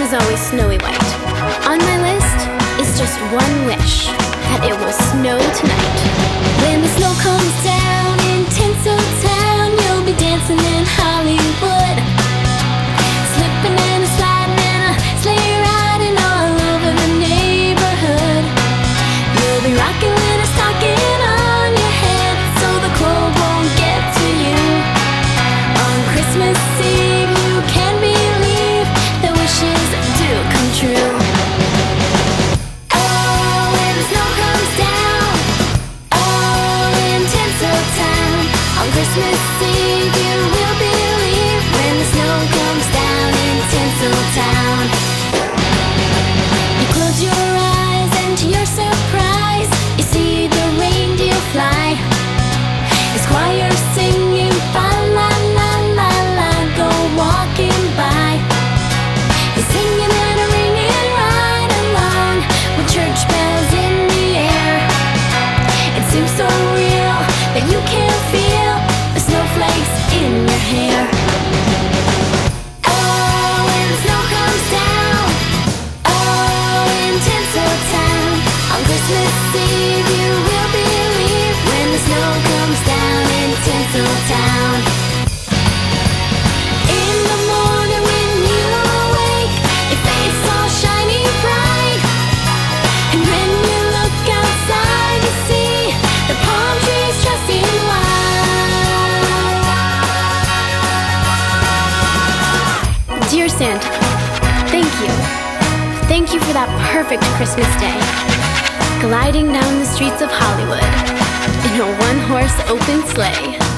list is always snowy white. On my list is just one wish, that it will snow tonight. When the snow comes down in Tinseltown, you'll be dancing in Hollywood, slipping and a sliding and a sleigh riding all over the neighborhood. You'll be rocking with a stocking on your head so the cold won't get to you. On Christmas Eve, you can believe that wishes do come true. Christmas Eve, you will believe when the snow comes down in Tinseltown. You close your eyes and to your surprise, you see the reindeer fly. His choir singing, fa la la la la, go walking by. He's singing and a ringing right along with church bells in the air. It seems so real that you can feel the snowflakes in your hair. Oh, when the snow comes down, oh, in Tinseltown, on Christmas Eve you will believe when the snow comes down in Tinseltown. In the morning when you awake, your face all shiny bright, and when you look outside you see the palm trees dressed in white. Dear Santa, thank you. Thank you for that perfect Christmas day, gliding down the streets of Hollywood in a one-horse open sleigh.